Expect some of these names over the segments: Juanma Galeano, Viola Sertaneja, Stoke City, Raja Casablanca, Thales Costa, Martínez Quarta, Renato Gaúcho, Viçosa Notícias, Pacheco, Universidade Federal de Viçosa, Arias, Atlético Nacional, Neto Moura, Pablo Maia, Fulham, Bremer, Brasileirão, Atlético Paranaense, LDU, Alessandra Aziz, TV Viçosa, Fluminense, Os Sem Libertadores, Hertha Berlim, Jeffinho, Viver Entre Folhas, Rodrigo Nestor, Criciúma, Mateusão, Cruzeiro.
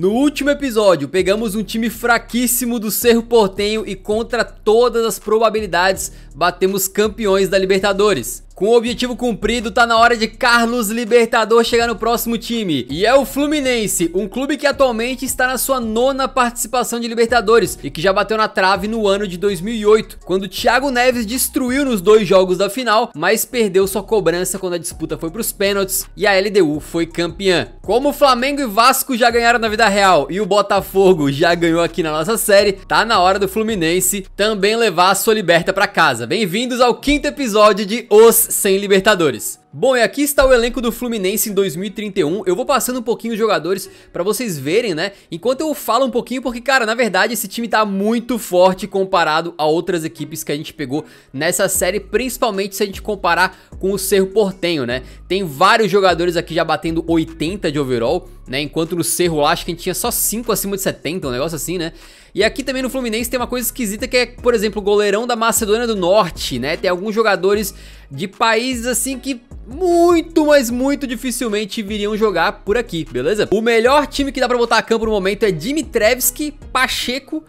No último episódio, pegamos um time fraquíssimo do Cerro Porteño e contra todas as probabilidades, batemos campeões da Libertadores. Com o objetivo cumprido, tá na hora de Carlos Libertador chegar no próximo time. E é o Fluminense, um clube que atualmente está na sua 9ª participação de Libertadores e que já bateu na trave no ano de 2008, quando Thiago Neves destruiu nos 2 jogos da final, mas perdeu sua cobrança quando a disputa foi para os pênaltis e a LDU foi campeã. Como o Flamengo e Vasco já ganharam na vida real e o Botafogo já ganhou aqui na nossa série, tá na hora do Fluminense também levar a sua Liberta para casa. Bem-vindos ao 5º episódio de Os Sem Libertadores. Bom, e aqui está o elenco do Fluminense em 2031. Eu vou passando um pouquinho os jogadores pra vocês verem, né? Enquanto eu falo um pouquinho, porque, cara, na verdade esse time tá muito forte comparado a outras equipes que a gente pegou nessa série, principalmente se a gente comparar com o Cerro Porteño, né? Tem vários jogadores aqui já batendo 80 de overall, né? Enquanto no Cerro lá, acho que a gente tinha só 5 acima de 70, um negócio assim, né? E aqui também no Fluminense tem uma coisa esquisita que é, por exemplo, o goleirão da Macedônia do Norte, né? Tem alguns jogadores de países assim que muito, mas muito dificilmente viriam jogar por aqui, beleza? O melhor time que dá pra botar a campo no momento é Dimitrievski, Pacheco,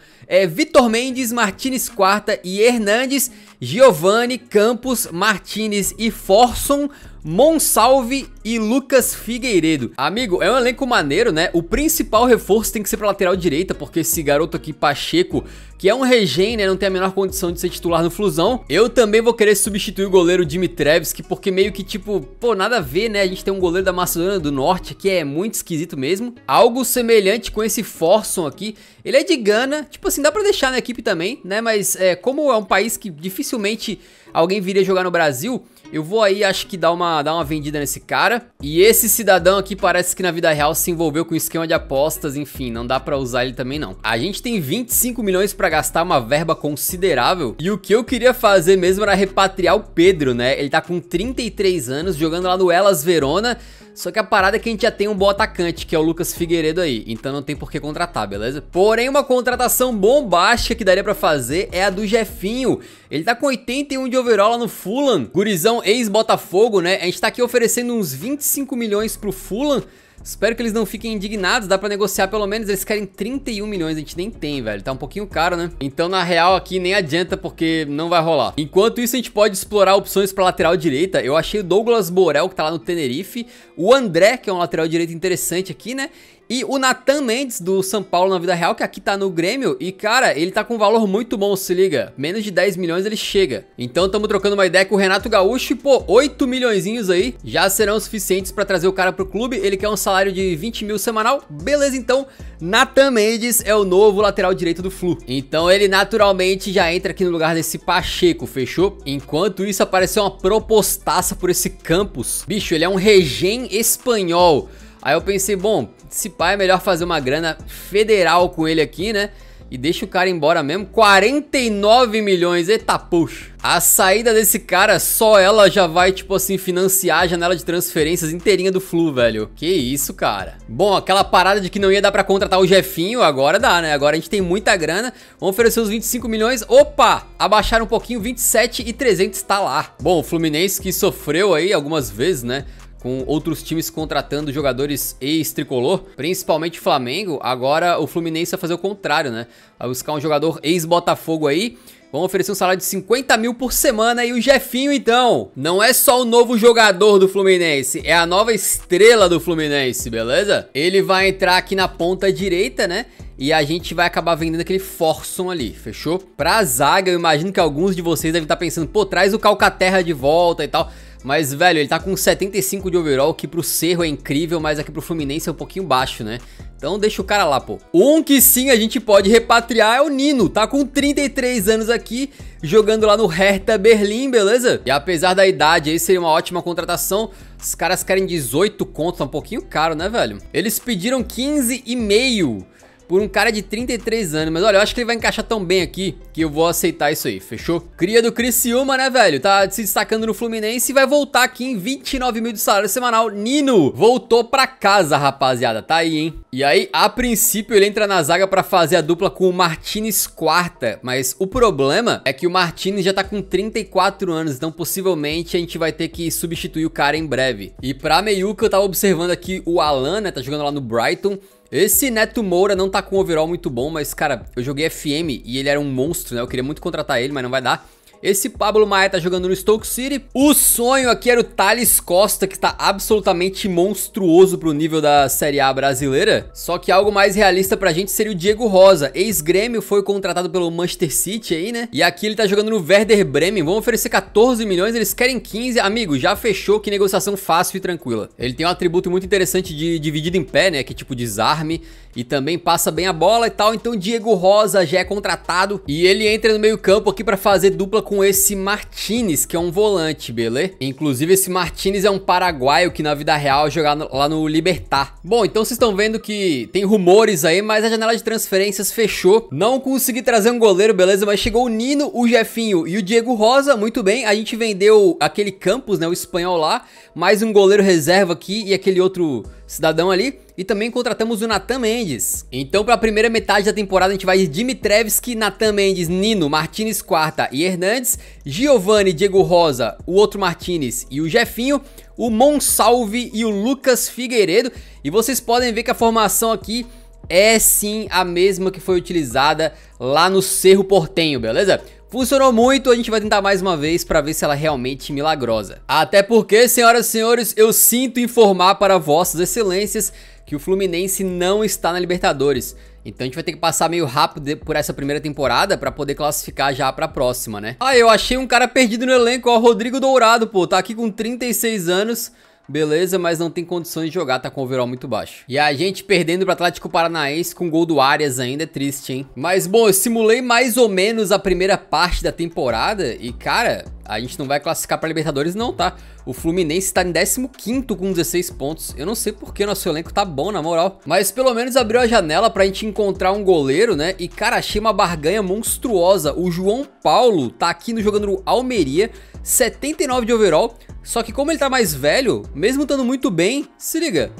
Vitor Mendes, Martínez Quarta e Hernandes, Giovani, Campos, Martínez e Forson, Monsalve e Lucas Figueiredo. Amigo, é um elenco maneiro, né? O principal reforço tem que ser pra lateral direita, porque esse garoto aqui, Pacheco, que é um regen, né? Não tem a menor condição de ser titular no Flusão. Eu também vou querer substituir o goleiro Dimitrievski, porque meio que, tipo, pô, nada a ver, né? A gente tem um goleiro da Macedônia do Norte, que é muito esquisito mesmo. Algo semelhante com esse Forson aqui. Ele é de Gana, tipo assim, dá pra deixar na equipe também, né? Mas como é um país que dificilmente alguém viria jogar no Brasil, eu vou aí, acho que dar uma vendida nesse cara. E esse cidadão aqui parece que na vida real se envolveu com esquema de apostas, enfim, não dá pra usar ele também não. A gente tem 25 milhões pra gastar, uma verba considerável. E o que eu queria fazer mesmo era repatriar o Pedro, né? Ele tá com 33 anos, jogando lá no Hellas Verona. Só que a parada é que a gente já tem um bom atacante, que é o Lucas Figueiredo aí, então não tem por que contratar, beleza? Porém, uma contratação bombástica que daria pra fazer é a do Jeffinho. Ele tá com 81 de overall lá no Fulham, gurizão ex-Botafogo, né? A gente tá aqui oferecendo uns 25 milhões pro Fulham. Espero que eles não fiquem indignados, dá pra negociar pelo menos, eles querem 31 milhões, a gente nem tem, velho, tá um pouquinho caro, né? Então, na real, aqui nem adianta porque não vai rolar. Enquanto isso, a gente pode explorar opções pra lateral direita. Eu achei o Douglas Borel, que tá lá no Tenerife, o André, que é um lateral direito interessante aqui, né? E o Nathan Mendes, do São Paulo na vida real, que aqui tá no Grêmio. E, cara, ele tá com um valor muito bom, se liga. Menos de 10 milhões ele chega. Então, tamo trocando uma ideia com o Renato Gaúcho. E, pô, 8 milhõezinhos aí já serão suficientes pra trazer o cara pro clube. Ele quer um salário de 20 mil semanal. Beleza, então, Nathan Mendes é o novo lateral direito do Flu. Então, ele naturalmente já entra aqui no lugar desse Pacheco, fechou? Enquanto isso, apareceu uma propostaça por esse Campos. Bicho, ele é um regen espanhol. Aí eu pensei, bom, esse pai é melhor fazer uma grana federal com ele aqui, né? E deixa o cara embora mesmo. 49 milhões, eita, puxa. A saída desse cara, só ela já vai, tipo assim, financiar a janela de transferências inteirinha do Flu, velho. Que isso, cara. Bom, aquela parada de que não ia dar pra contratar o Jeffinho, agora dá, né? Agora a gente tem muita grana. Vamos oferecer os 25 milhões. Opa! Abaixaram um pouquinho, 27 e 300 tá lá. Bom, o Fluminense que sofreu aí algumas vezes, né? Com outros times contratando jogadores ex-tricolor, principalmente Flamengo. Agora o Fluminense vai fazer o contrário, né? Vai buscar um jogador ex-Botafogo aí. Vamos oferecer um salário de 50 mil por semana. E o Jeffinho, então, não é só o novo jogador do Fluminense, é a nova estrela do Fluminense, beleza? Ele vai entrar aqui na ponta direita, né? E a gente vai acabar vendendo aquele Forson ali, fechou? Pra zaga, eu imagino que alguns de vocês devem estar pensando, pô, traz o Calcaterra de volta e tal. Mas, velho, ele tá com 75 de overall, que pro Cerro é incrível, mas aqui pro Fluminense é um pouquinho baixo, né? Então deixa o cara lá, pô. Um que sim a gente pode repatriar é o Nino, tá com 33 anos aqui, jogando lá no Hertha Berlim, beleza? E apesar da idade aí, seria uma ótima contratação. Os caras querem 18 contos, tá um pouquinho caro, né, velho? Eles pediram 15,5 por um cara de 33 anos, mas olha, eu acho que ele vai encaixar tão bem aqui que eu vou aceitar isso aí, fechou? Cria do Criciúma, né, velho? Tá se destacando no Fluminense e vai voltar aqui em 29 mil de salário semanal. Nino voltou pra casa, rapaziada, tá aí, hein? E aí, a princípio, ele entra na zaga pra fazer a dupla com o Martínez Quarta, mas o problema é que o Martínez já tá com 34 anos, então possivelmente a gente vai ter que substituir o cara em breve. E pra meiuca, eu tava observando aqui o Alan, né, tá jogando lá no Brighton. Esse Neto Moura não tá com um overall muito bom, mas, cara, eu joguei FM e ele era um monstro, né? Eu queria muito contratar ele, mas não vai dar. Esse Pablo Maia tá jogando no Stoke City. O sonho aqui era o Thales Costa, que tá absolutamente monstruoso pro nível da Série A brasileira. Só que algo mais realista pra gente seria o Diego Rosa. Ex-Grêmio, foi contratado pelo Manchester City aí, né? E aqui ele tá jogando no Werder Bremen. Vão oferecer 14 milhões, eles querem 15. Amigo, já fechou, que negociação fácil e tranquila. Ele tem um atributo muito interessante de dividido em pé, né? Que tipo desarme e também passa bem a bola e tal. Então Diego Rosa já é contratado e ele entra no meio campo aqui pra fazer dupla com esse Martínez, que é um volante, beleza? Inclusive, esse Martínez é um paraguaio que na vida real jogava lá no Libertad. Bom, então vocês estão vendo que tem rumores aí, mas a janela de transferências fechou. Não consegui trazer um goleiro, beleza? Mas chegou o Nino, o Jeffinho e o Diego Rosa, muito bem. A gente vendeu aquele Campos, né, o espanhol lá, mais um goleiro reserva aqui e aquele outro cidadão ali. E também contratamos o Nathan Mendes. Então, para a primeira metade da temporada, a gente vai de Dimitrievski, Nathan Mendes, Nino, Martínez Quarta e Hernandes, Giovani, Diego Rosa, o outro Martínez e o Jeffinho, o Monsalve e o Lucas Figueiredo. E vocês podem ver que a formação aqui é sim a mesma que foi utilizada lá no Cerro Porteño, beleza? Funcionou muito, a gente vai tentar mais uma vez pra ver se ela é realmente milagrosa. Até porque, senhoras e senhores, eu sinto informar para vossas excelências que o Fluminense não está na Libertadores. Então a gente vai ter que passar meio rápido por essa primeira temporada pra poder classificar já pra próxima, né? Ah, eu achei um cara perdido no elenco, ó, Rodrigo Dourado, pô, tá aqui com 36 anos, beleza, mas não tem condições de jogar, tá com o overall muito baixo. E a gente perdendo pro Atlético Paranaense com gol do Arias ainda, é triste, hein? Mas, bom, eu simulei mais ou menos a primeira parte da temporada e, cara, a gente não vai classificar pra Libertadores não, tá? O Fluminense tá em 15º com 16 pontos. Eu não sei porque nosso elenco tá bom, na moral. Mas pelo menos abriu a janela pra gente encontrar um goleiro, né? E, cara, achei uma barganha monstruosa. O João Paulo tá aqui jogando no Almeria, 79 de overall. Só que como ele tá mais velho, mesmo estando muito bem, se liga,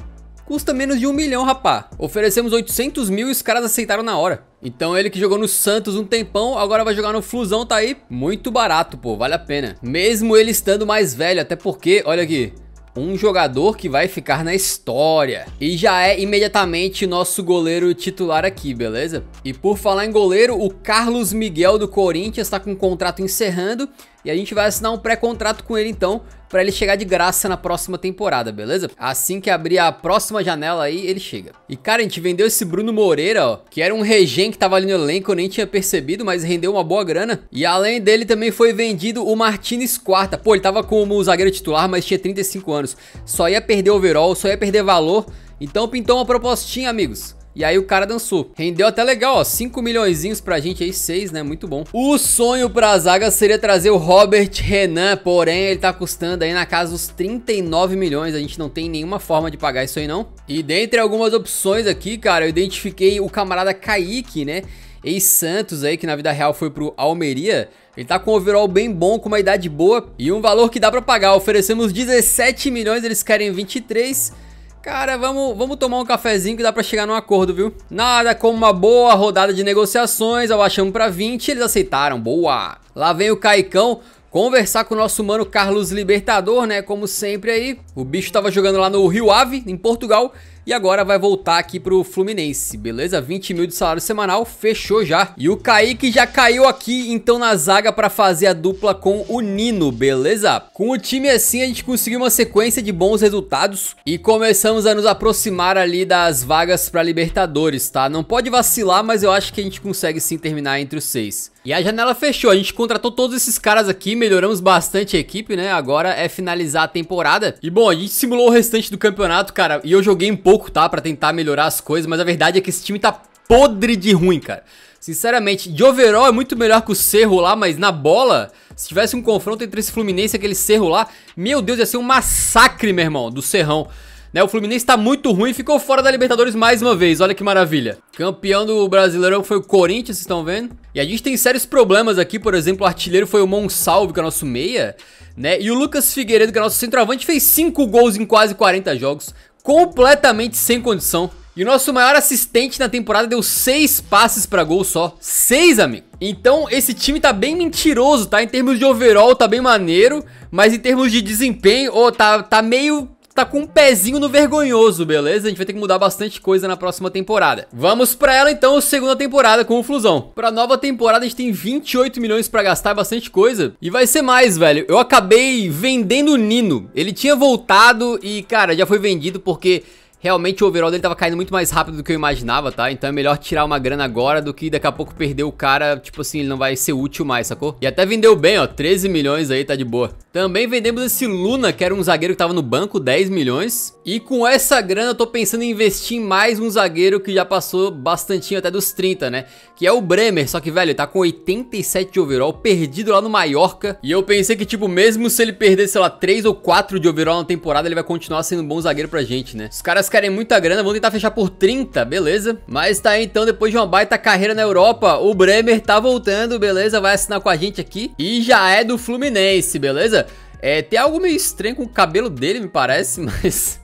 custa menos de 1 milhão, rapá. Oferecemos 800 mil e os caras aceitaram na hora. Então ele que jogou no Santos um tempão, agora vai jogar no Flusão, tá aí. Muito barato, pô, vale a pena. Mesmo ele estando mais velho, até porque, olha aqui, um jogador que vai ficar na história. E já é imediatamente nosso goleiro titular aqui, beleza? E por falar em goleiro, o Carlos Miguel do Corinthians tá com um contrato encerrando. E a gente vai assinar um pré-contrato com ele, então, pra ele chegar de graça na próxima temporada, beleza? Assim que abrir a próxima janela aí, ele chega. E, cara, a gente vendeu esse Bruno Moreira, ó, que era um regen que tava ali no elenco, eu nem tinha percebido, mas rendeu uma boa grana. E além dele também foi vendido o Martínez Quarta. Pô, ele tava como zagueiro titular, mas tinha 35 anos. Só ia perder overall, só ia perder valor. Então pintou uma propostinha, amigos. E aí o cara dançou. Rendeu até legal, ó. 5 milhõezinhos pra gente aí, 6, né? Muito bom. O sonho pra zaga seria trazer o Robert Renan, porém ele tá custando aí na casa dos 39 milhões. A gente não tem nenhuma forma de pagar isso aí, não. E dentre algumas opções aqui, cara, eu identifiquei o camarada Kaique, né? Ex-Santos aí, que na vida real foi pro Almeria. Ele tá com um overall bem bom, com uma idade boa e um valor que dá pra pagar. Oferecemos 17 milhões, eles querem 23. Cara, vamos tomar um cafezinho que dá pra chegar num acordo, viu? Nada como uma boa rodada de negociações, abaixamos pra 20, eles aceitaram, boa! Lá vem o Caicão conversar com o nosso mano Carlos Libertador, né? Como sempre aí, o bicho tava jogando lá no Rio Ave, em Portugal, e agora vai voltar aqui pro Fluminense, beleza? 20 mil de salário semanal, fechou já. E o Kaique já caiu aqui, então, na zaga pra fazer a dupla com o Nino, beleza? Com o time assim, a gente conseguiu uma sequência de bons resultados e começamos a nos aproximar ali das vagas pra Libertadores, tá? Não pode vacilar, mas eu acho que a gente consegue sim terminar entre os 6. E a janela fechou, a gente contratou todos esses caras aqui, melhoramos bastante a equipe, né? Agora é finalizar a temporada. E bom, a gente simulou o restante do campeonato, cara, e eu joguei um pouco, tá? Pra tentar melhorar as coisas, mas a verdade é que esse time tá podre de ruim, cara. Sinceramente, de overall é muito melhor que o Cerro lá, mas na bola, se tivesse um confronto entre esse Fluminense e aquele Cerro lá, meu Deus, ia ser um massacre, meu irmão, do Cerrão. Né, o Fluminense tá muito ruim e ficou fora da Libertadores mais uma vez, olha que maravilha. Campeão do Brasileirão foi o Corinthians, vocês estão vendo? E a gente tem sérios problemas aqui, por exemplo, o artilheiro foi o Monsalve, que é o nosso meia, né? E o Lucas Figueiredo, que é o nosso centroavante, fez 5 gols em quase 40 jogos, completamente sem condição. E o nosso maior assistente na temporada deu 6 passes pra gol só, 6, amigo. Então esse time tá bem mentiroso, tá? Em termos de overall tá bem maneiro, mas em termos de desempenho, ó, tá meio... tá com um pezinho no vergonhoso, beleza? A gente vai ter que mudar bastante coisa na próxima temporada. Vamos pra ela, então, segunda temporada com o Flusão. Pra nova temporada, a gente tem 28 milhões pra gastar, bastante coisa. E vai ser mais, velho. Eu acabei vendendo o Nino. Ele tinha voltado e, cara, já foi vendido porque... realmente o overall dele tava caindo muito mais rápido do que eu imaginava, tá? Então é melhor tirar uma grana agora do que daqui a pouco perder o cara, tipo assim, ele não vai ser útil mais, sacou? E até vendeu bem, ó, 13 milhões aí, tá de boa. Também vendemos esse Luna, que era um zagueiro que tava no banco, 10 milhões. E com essa grana eu tô pensando em investir em mais um zagueiro que já passou bastantinho até dos 30, né? Que é o Bremer, só que, velho, ele tá com 87 de overall, perdido lá no Mallorca. E eu pensei que, tipo, mesmo se ele perder, sei lá, 3 ou 4 de overall na temporada, ele vai continuar sendo um bom zagueiro pra gente, né? Os caras querem muita grana, vamos tentar fechar por 30, beleza? Mas tá aí, então, depois de uma baita carreira na Europa, o Bremer tá voltando, beleza? Vai assinar com a gente aqui e já é do Fluminense, beleza? É, tem algo meio estranho com o cabelo dele, me parece, mas...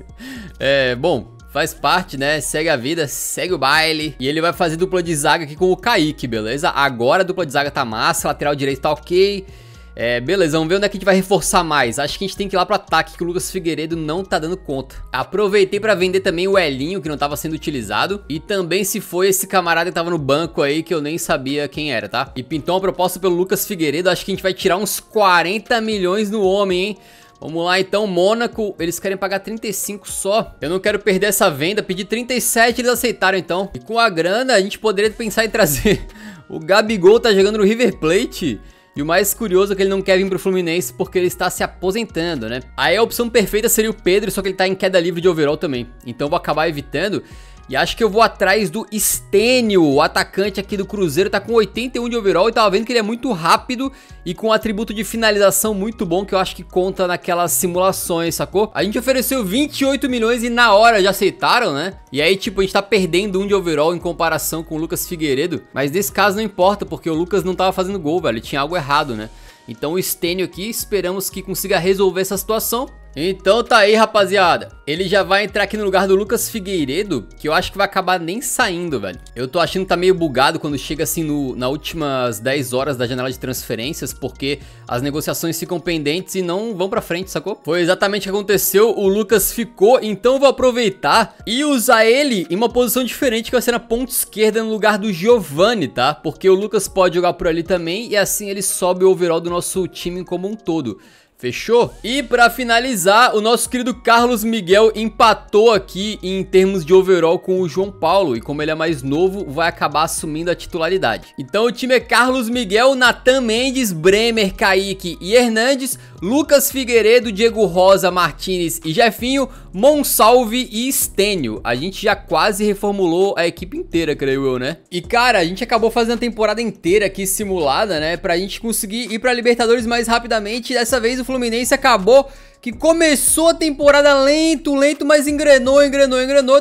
é, bom... faz parte, né? Segue a vida, segue o baile. E ele vai fazer dupla de zaga aqui com o Kaique, beleza? Agora a dupla de zaga tá massa, lateral direito tá ok. É, beleza, vamos ver onde é que a gente vai reforçar mais. Acho que a gente tem que ir lá pro ataque, que o Lucas Figueiredo não tá dando conta. Aproveitei pra vender também o Elinho, que não tava sendo utilizado. E também se foi esse camarada que tava no banco aí, que eu nem sabia quem era, tá? E pintou uma proposta pelo Lucas Figueiredo. Acho que a gente vai tirar uns 40 milhões no homem, hein? Vamos lá, então, Mônaco, eles querem pagar 35 só. Eu não quero perder essa venda, pedi 37, eles aceitaram, então. E com a grana, a gente poderia pensar em trazer... o Gabigol tá jogando no River Plate... e o mais curioso é que ele não quer vir pro Fluminense porque ele está se aposentando, né? Aí a opção perfeita seria o Pedro, só que ele tá em queda livre de overall também. Então eu vou acabar evitando. E acho que eu vou atrás do Stênio, o atacante aqui do Cruzeiro. Tá com 81 de overall e tava vendo que ele é muito rápido e com um atributo de finalização muito bom, que eu acho que conta naquelas simulações, sacou? A gente ofereceu 28 milhões e na hora já aceitaram, né? E aí, tipo, a gente tá perdendo um de overall em comparação com o Lucas Figueiredo. Mas nesse caso não importa, porque o Lucas não tava fazendo gol, velho. Tinha algo errado, né? Então o Stênio aqui, esperamos que consiga resolver essa situação. Então tá aí, rapaziada. Ele já vai entrar aqui no lugar do Lucas Figueiredo, que eu acho que vai acabar nem saindo, velho. Eu tô achando que tá meio bugado quando chega assim nas últimas 10 horas da janela de transferências, porque as negociações ficam pendentes e não vão pra frente, sacou? Foi exatamente o que aconteceu, o Lucas ficou, então eu vou aproveitar e usar ele em uma posição diferente, que vai ser na ponta esquerda, no lugar do Giovani, tá? Porque o Lucas pode jogar por ali também e assim ele sobe o overall do nosso time como um todo. Fechou? E pra finalizar, o nosso querido Carlos Miguel empatou aqui em termos de overall com o João Paulo. E como ele é mais novo, vai acabar assumindo a titularidade. Então o time é Carlos Miguel, Nathan Mendes, Bremer, Kaique e Hernandes, Lucas Figueiredo, Diego Rosa, Martínez e Jeffinho, Monsalve e Stênio. A gente já quase reformulou a equipe inteira, creio eu, né? E cara, a gente acabou fazendo a temporada inteira aqui simulada, né? Pra gente conseguir ir pra Libertadores mais rapidamente. E dessa vez o Fluminense acabou que começou a temporada lento, mas engrenou,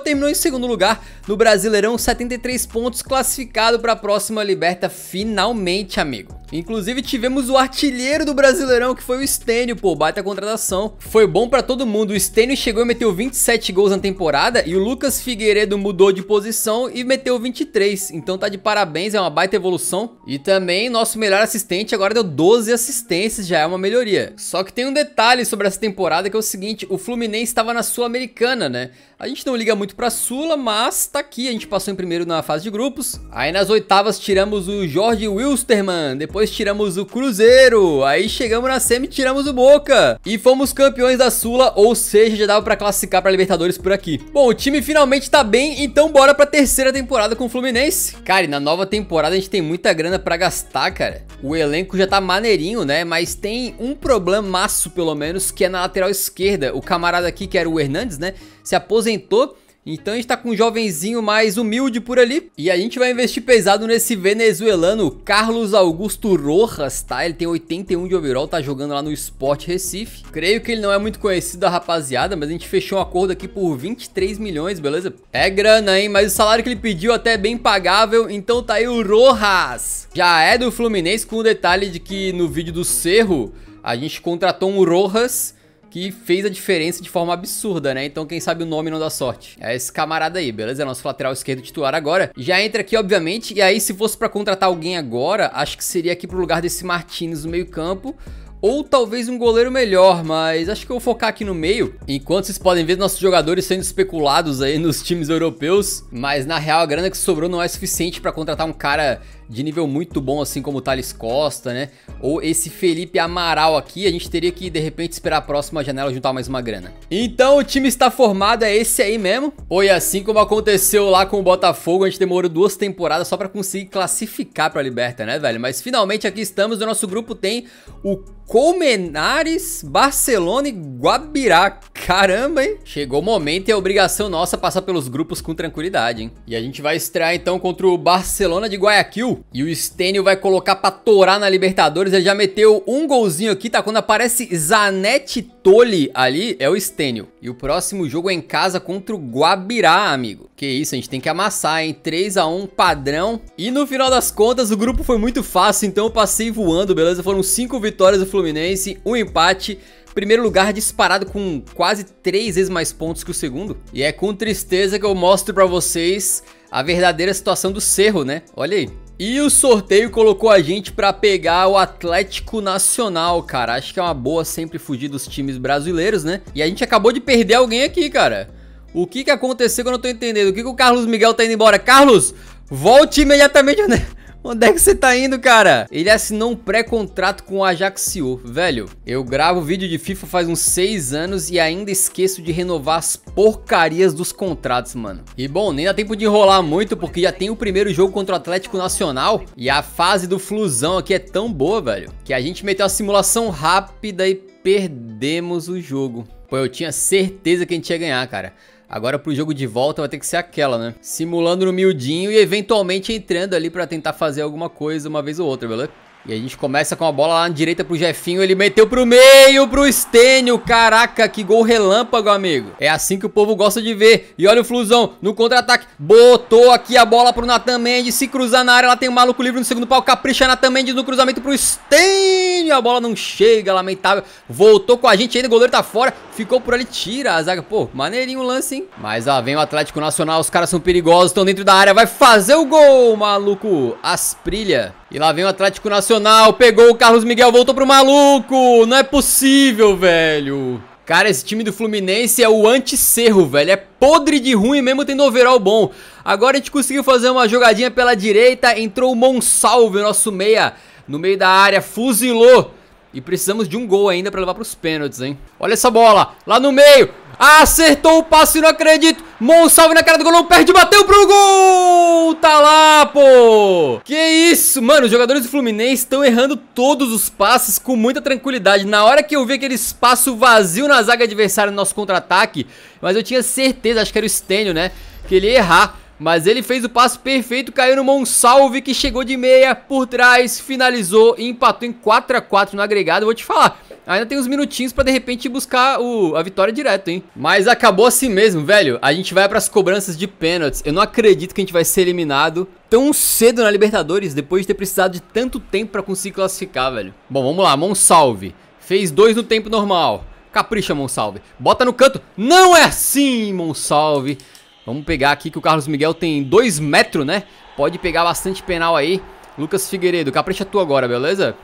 terminou em segundo lugar no Brasileirão, 73 pontos, classificado para a próxima Liberta finalmente, amigo. Inclusive tivemos o artilheiro do Brasileirão, que foi o Stênio, pô, baita contratação. Foi bom para todo mundo, o Stênio chegou e meteu 27 gols na temporada e o Lucas Figueiredo mudou de posição e meteu 23, então tá de parabéns, é uma baita evolução. E também nosso melhor assistente agora deu 12 assistências, já é uma melhoria. Só que tem um detalhe sobre essa temporada, que é o seguinte, o Fluminense estava na Sul-Americana, né? A gente não liga muito pra Sula, mas tá aqui, a gente passou em primeiro na fase de grupos. Aí nas oitavas tiramos o Jorge Wilstermann, depois tiramos o Cruzeiro, aí chegamos na semi, tiramos o Boca e fomos campeões da Sula, ou seja, já dava pra classificar pra Libertadores por aqui. Bom, o time finalmente tá bem, então bora pra terceira temporada com o Fluminense. Cara, e na nova temporada a gente tem muita grana pra gastar, cara. O elenco já tá maneirinho, né? Mas tem um problemaço, pelo menos, que é na lateral esquerda. O camarada aqui, que era o Hernandes, né, se aposentou. Então a gente tá com um jovenzinho mais humilde por ali. E a gente vai investir pesado nesse venezuelano Carlos Augusto Rojas, tá? Ele tem 81 de overall, tá jogando lá no Sport Recife. Creio que ele não é muito conhecido da rapaziada, mas a gente fechou um acordo aqui por 23 milhões, beleza? É grana, hein? Mas o salário que ele pediu até é bem pagável, então tá aí o Rojas. Já é do Fluminense, com o detalhe de que no vídeo do Cerro, a gente contratou um Rojas... que fez a diferença de forma absurda, né? Então quem sabe o nome não dá sorte. É esse camarada aí, beleza? É nosso lateral esquerdo titular agora. Já entra aqui, obviamente. E aí se fosse pra contratar alguém agora, acho que seria aqui pro lugar desse Martínez no meio campo, ou talvez um goleiro melhor, mas acho que eu vou focar aqui no meio, enquanto vocês podem ver nossos jogadores sendo especulados aí nos times europeus, mas na real a grana que sobrou não é suficiente para contratar um cara de nível muito bom assim como o Thales Costa, né, ou esse Felipe Amaral aqui. A gente teria que de repente esperar a próxima janela juntar mais uma grana. Então o time está formado, é esse aí mesmo. Foi assim como aconteceu lá com o Botafogo, a gente demorou 2 temporadas só para conseguir classificar para a Liberta, né, velho, mas finalmente aqui estamos. No nosso grupo tem o Colmenares, Barcelona e Guabirá. Caramba, hein? Chegou o momento e é obrigação nossa passar pelos grupos com tranquilidade, hein? E a gente vai estrear então contra o Barcelona de Guayaquil. E o Stênio vai colocar pra torar na Libertadores. Ele já meteu um golzinho aqui, tá? Quando aparece Zanetti Toli ali, é o Stênio. E o próximo jogo é em casa contra o Guabirá, amigo. Que isso, a gente tem que amassar, hein? 3 a 1 padrão. E no final das contas, o grupo foi muito fácil, então eu passei voando, beleza? Foram 5 vitórias do Fluminense, 1 empate, primeiro lugar disparado com quase 3 vezes mais pontos que o segundo. E é com tristeza que eu mostro pra vocês a verdadeira situação do Cerro, né? Olha aí. E o sorteio colocou a gente pra pegar o Atlético Nacional, cara. Acho que é uma boa sempre fugir dos times brasileiros, né? E a gente acabou de perder alguém aqui, cara. O que que aconteceu que eu não tô entendendo? O que que o Carlos Miguel tá indo embora? Carlos, volte imediatamente, né? Onde é que você tá indo, cara? Ele assinou um pré-contrato com o Ajaccio, velho. Eu gravo vídeo de FIFA faz uns 6 anos e ainda esqueço de renovar as porcarias dos contratos, mano. E bom, nem dá tempo de enrolar muito, porque já tem o primeiro jogo contra o Atlético Nacional. E a fase do Flusão aqui é tão boa, velho, que a gente meteu a simulação rápida e perdemos o jogo. Pô, eu tinha certeza que a gente ia ganhar, cara. Agora pro jogo de volta vai ter que ser aquela, né? Simulando no miudinho e eventualmente entrando ali pra tentar fazer alguma coisa uma vez ou outra, beleza? E a gente começa com a bola lá na direita pro Jeffinho. Ele meteu pro meio, pro Stênio. Caraca, que gol relâmpago, amigo. É assim que o povo gosta de ver. E olha o Flusão no contra-ataque. Botou aqui a bola pro Nathan Mendes. Se cruzar na área, lá tem um maluco livre no segundo pau. Capricha Nathan Mendes no cruzamento pro Stênio. A bola não chega, lamentável. Voltou com a gente ainda, o goleiro tá fora. Ficou por ali, tira a zaga. Pô, maneirinho o lance, hein? Mas lá vem o Atlético Nacional. Os caras são perigosos, estão dentro da área. Vai fazer o gol, maluco. Asprilha. E lá vem o Atlético Nacional, pegou o Carlos Miguel, voltou pro maluco. Não é possível, velho. Cara, esse time do Fluminense é o anti-Cerro, velho. É podre de ruim mesmo tendo overall bom. Agora a gente conseguiu fazer uma jogadinha pela direita. Entrou o Monsalve, o nosso meia, no meio da área, fuzilou. E precisamos de um gol ainda pra levar pros pênaltis, hein. Olha essa bola, lá no meio. Acertou o passe, não acredito. Monsalve na cara do gol, não perde, bateu pro gol. Tá lá, pô. Que isso, mano, os jogadores do Fluminense estão errando todos os passes com muita tranquilidade. Na hora que eu vi aquele espaço vazio na zaga adversária no nosso contra-ataque, mas eu tinha certeza, acho que era o Stênio, né, que ele ia errar. Mas ele fez o passo perfeito, caiu no Monsalve, que chegou de meia por trás, finalizou e empatou em 4 a 4 no agregado. Eu vou te falar, ainda tem uns minutinhos pra de repente buscar a vitória direto, hein? Mas acabou assim mesmo, velho. A gente vai pras cobranças de pênaltis. Eu não acredito que a gente vai ser eliminado tão cedo na Libertadores, depois de ter precisado de tanto tempo pra conseguir classificar, velho. Bom, vamos lá, Monsalve. Fez 2 no tempo normal. Capricha, Monsalve. Bota no canto. Não é assim, Monsalve. Vamos pegar aqui que o Carlos Miguel tem 2 metros, né? Pode pegar bastante penal aí. Lucas Figueiredo, capricha tu agora, beleza?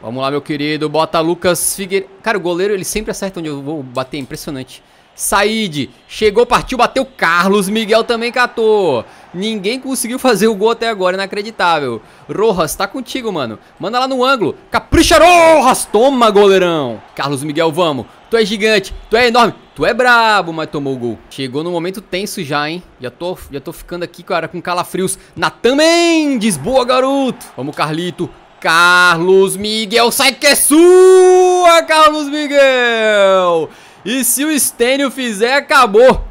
Vamos lá, meu querido. Bota Lucas Figueiredo. Cara, o goleiro, ele sempre acerta onde eu vou bater. Impressionante. Saíde. Chegou, partiu, bateu. Carlos Miguel também catou. Ninguém conseguiu fazer o gol até agora. Inacreditável. Rojas, tá contigo, mano. Manda lá no ângulo. Capricha, Rojas. Toma, goleirão. Carlos Miguel, vamos. Tu é gigante. Tu é enorme. Tu é brabo, mas tomou o gol. Chegou no momento tenso já, hein? Já tô ficando aqui, cara, com calafrios. Nathan Mendes, boa, garoto. Vamos, Carlito. Carlos Miguel, sai que é sua, Carlos Miguel. E se o Stênio fizer, acabou.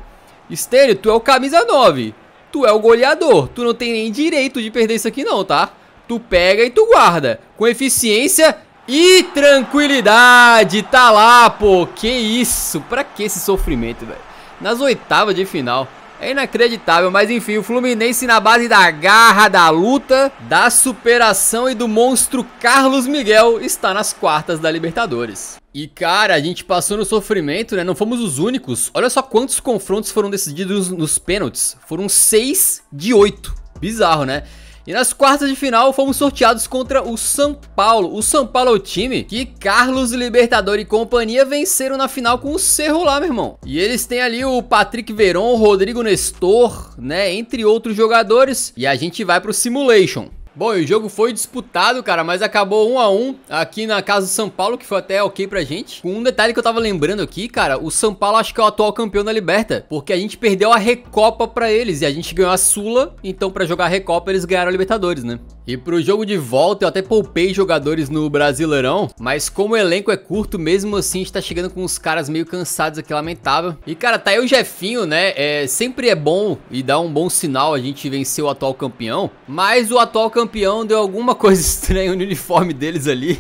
Stênio, tu é o camisa 9. Tu é o goleador. Tu não tem nem direito de perder isso aqui não, tá? Tu pega e tu guarda. Com eficiência e tranquilidade, tá lá, pô. Que isso, pra que esse sofrimento, velho? Nas 8ª de final. É inacreditável, mas enfim, o Fluminense na base da garra, da luta, da superação e do monstro Carlos Miguel está nas quartas da Libertadores. E cara, a gente passou no sofrimento, né? Não fomos os únicos. Olha só quantos confrontos foram decididos nos pênaltis. Foram 6 de 8. Bizarro, né? E nas quartas de final fomos sorteados contra o São Paulo. O São Paulo é o time que Carlos, Libertador e companhia venceram na final com o Cerro lá, meu irmão. E eles têm ali o Patrick Veron, o Rodrigo Nestor, né, entre outros jogadores. E a gente vai pro Simulation. Bom, e o jogo foi disputado, cara, mas acabou 1 a 1 aqui na casa do São Paulo, que foi até ok pra gente. Um detalhe que eu tava lembrando aqui, cara, o São Paulo acho que é o atual campeão da Liberta, porque a gente perdeu a Recopa pra eles e a gente ganhou a Sula, então pra jogar a Recopa eles ganharam a Libertadores, né? E pro jogo de volta eu até poupei jogadores no Brasileirão, mas como o elenco é curto, mesmo assim a gente tá chegando com uns caras meio cansados aqui, lamentável. E, cara, tá aí o Jeffinho, né, sempre é bom e dá um bom sinal a gente vencer o atual campeão, mas o atual campeão deu alguma coisa estranha no uniforme deles ali.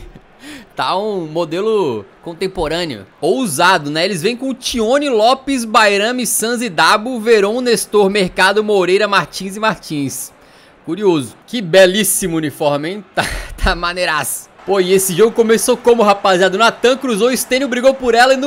Tá um modelo contemporâneo, ousado, né? Eles vêm com Tione, Lopes, Bairami, Sanz e Dabo, Veron, Nestor, Mercado, Moreira, Martins e Martins. Curioso. Que belíssimo uniforme, hein? Tá maneiraço. Pô, e esse jogo começou como, rapaziada? O Nathan cruzou, o Stênio brigou por ela e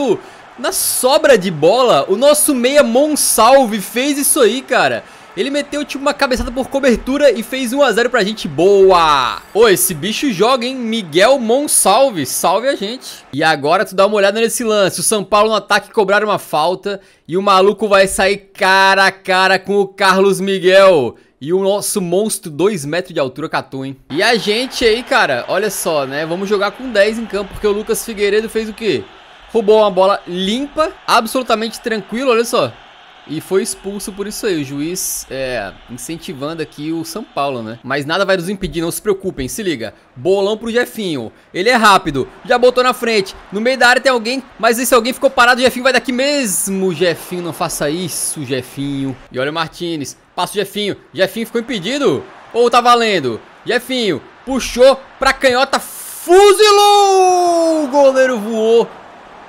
na sobra de bola, o nosso meia Monsalve fez isso aí, cara. Ele meteu tipo uma cabeçada por cobertura e fez 1 a 0 pra gente. Boa! Pô, esse bicho joga, hein? Miguel Monsalve, salve a gente. E agora tu dá uma olhada nesse lance. O São Paulo no ataque cobraram uma falta e o maluco vai sair cara a cara com o Carlos Miguel. E o nosso monstro, 2 metros de altura, catou, hein? E a gente aí, cara, olha só, né? Vamos jogar com 10 em campo, porque o Lucas Figueiredo fez o quê? Roubou uma bola limpa, absolutamente tranquilo, olha só. E foi expulso por isso aí, o juiz incentivando aqui o São Paulo, né? Mas nada vai nos impedir, não se preocupem, se liga. Bolão pro Jeffinho, ele é rápido, já botou na frente, no meio da área tem alguém, mas esse alguém ficou parado, o Jeffinho vai daqui mesmo. Jeffinho, não faça isso, Jeffinho. E olha o Martínez, passa o Jeffinho, Jeffinho ficou impedido? Ou tá valendo? Jeffinho, puxou pra canhota, fuzilou! O goleiro voou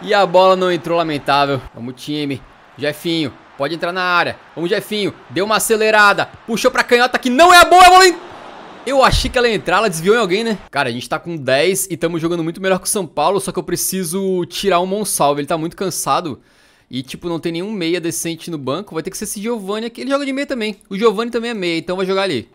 e a bola não entrou, lamentável. Vamos time, Jeffinho. Pode entrar na área. Vamos, Jeffinho. Deu uma acelerada. Puxou pra canhota que não é a boa. Eu achei que ela ia entrar, ela desviou em alguém, né? Cara, a gente tá com 10 e estamos jogando muito melhor que o São Paulo, só que eu preciso tirar o Monsalve. Ele tá muito cansado e, tipo, não tem nenhum meia decente no banco. Vai ter que ser esse Giovani aqui. Ele joga de meia também. O Giovani também é meia, então vai jogar ali.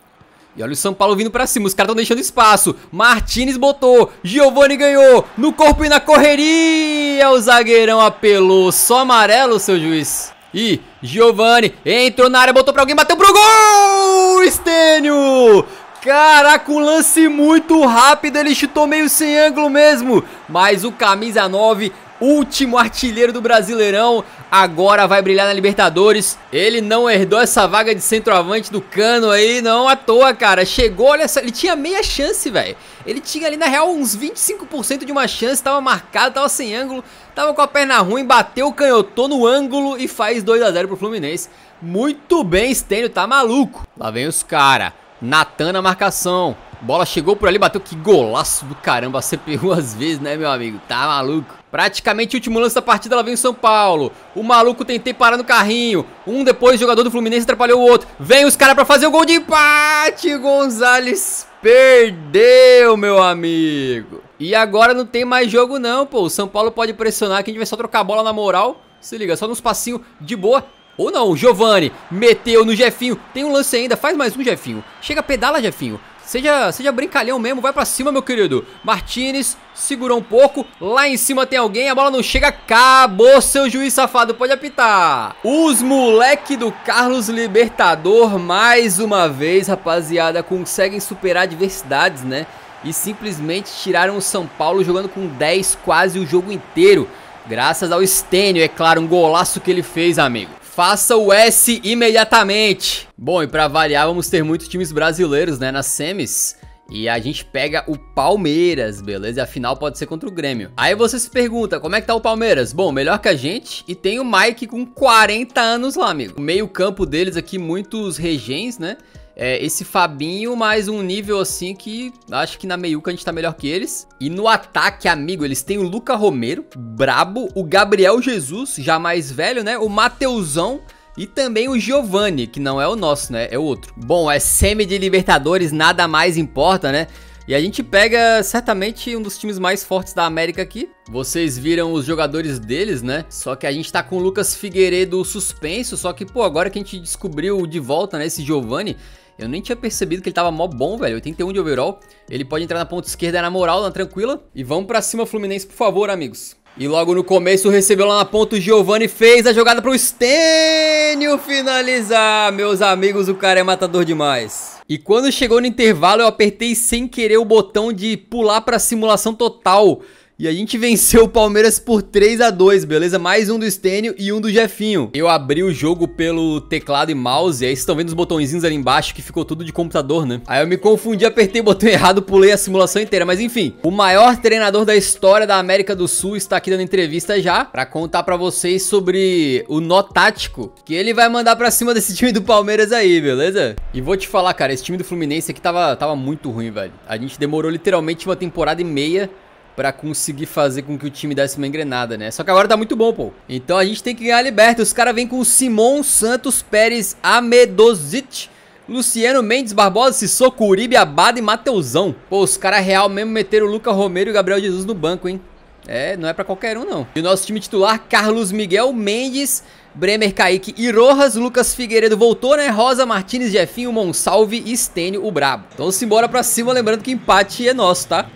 E olha o São Paulo vindo pra cima, os caras estão deixando espaço. Martínez botou, Giovani ganhou, no corpo e na correria. O zagueirão apelou. Só amarelo, seu juiz. E Giovani entrou na área, botou pra alguém, bateu pro gol! Stênio! Caraca, um lance muito rápido, ele chutou meio sem ângulo mesmo. Mas o camisa 9, último artilheiro do Brasileirão, agora vai brilhar na Libertadores. Ele não herdou essa vaga de centroavante do Cano aí, não à toa, cara. Chegou, olha só, ele tinha meia chance, velho. Ele tinha ali, na real, uns 25% de uma chance, tava marcado, tava sem ângulo, tava com a perna ruim, bateu, canhotou no ângulo e faz 2 a 0 pro Fluminense. Muito bem, Stênio, tá maluco. Lá vem os cara, Nathan na marcação. Bola chegou por ali, bateu, que golaço do caramba. Você pegou às vezes, né, meu amigo? Tá maluco. Praticamente o último lance da partida, lá vem o São Paulo. O maluco tentei parar no carrinho. Um depois, o jogador do Fluminense atrapalhou o outro. Vem os caras pra fazer o gol de empate. Gonzalez perdeu, meu amigo. E agora não tem mais jogo não, pô. O São Paulo pode pressionar que a gente vai só trocar a bola na moral. Se liga, só nos passinhos de boa. Ou não, o Giovani meteu no Jeffinho. Tem um lance ainda, faz mais um, Jeffinho. Chega, pedala, Jeffinho. Seja brincalhão mesmo, vai pra cima, meu querido. Martínez segurou um pouco. Lá em cima tem alguém, a bola não chega. Acabou, seu juiz safado, pode apitar. Os moleque do Carlos Libertador, mais uma vez, rapaziada, conseguem superar adversidades, né? E simplesmente tiraram o São Paulo jogando com 10 quase o jogo inteiro. Graças ao Stênio, é claro, um golaço que ele fez, amigo. Faça o S imediatamente. Bom, e pra variar, vamos ter muitos times brasileiros, né, nas semis. E a gente pega o Palmeiras, beleza? E a final pode ser contra o Grêmio. Aí você se pergunta, como é que tá o Palmeiras? Bom, melhor que a gente. E tem o Mike com 40 anos lá, amigo. O meio campo deles aqui, muitos regens, né? Esse Fabinho, mais um nível assim que acho que na meiuca a gente tá melhor que eles. E no ataque, amigo, eles têm o Luca Romero, brabo, o Gabriel Jesus, já mais velho, né? O Mateusão e também o Giovani, que não é o nosso, né? É o outro. Bom, é semi de Libertadores, nada mais importa, né? E a gente pega certamente um dos times mais fortes da América aqui. Vocês viram os jogadores deles, né? Só que a gente tá com o Lucas Figueiredo suspenso. Só que, pô, agora que a gente descobriu de volta, né, esse Giovani, eu nem tinha percebido que ele tava mó bom, velho. 81 de overall. Ele pode entrar na ponta esquerda na moral, na tranquila. E vamos pra cima, Fluminense, por favor, amigos. E logo no começo recebeu lá na ponta o Giovani, fez a jogada pro Stênio finalizar. Meus amigos, o cara é matador demais. E quando chegou no intervalo, eu apertei sem querer o botão de pular pra simulação total. E a gente venceu o Palmeiras por 3-2, beleza? Mais um do Stênio e um do Jeffinho. Eu abri o jogo pelo teclado e mouse, aí vocês estão vendo os botõezinhos ali embaixo, que ficou tudo de computador, né? Aí eu me confundi, apertei o botão errado, pulei a simulação inteira, mas enfim. O maior treinador da história da América do Sul está aqui dando entrevista já, pra contar pra vocês sobre o nó tático, que ele vai mandar pra cima desse time do Palmeiras aí, beleza? E vou te falar, cara, esse time do Fluminense aqui tava muito ruim, velho. A gente demorou literalmente uma temporada e meia pra conseguir fazer com que o time desse uma engrenada, né? Só que agora tá muito bom, pô. Então a gente tem que ganhar a Libertadores. Os caras vêm com o Simon, Santos, Pérez, Amedozit, Luciano, Mendes, Barbosa, Sissoko, Curibe, Abada e Mateusão. Pô, os caras real mesmo meteram o Lucas Romero e o Gabriel Jesus no banco, hein? É, não é pra qualquer um, não. E o nosso time titular, Carlos Miguel, Mendes, Bremer, Kaique e Rojas. Lucas Figueiredo voltou, né? Rosa, Martínez, Jeffinho, Monsalve e Stênio, o brabo. Então simbora pra cima, lembrando que empate é nosso, tá?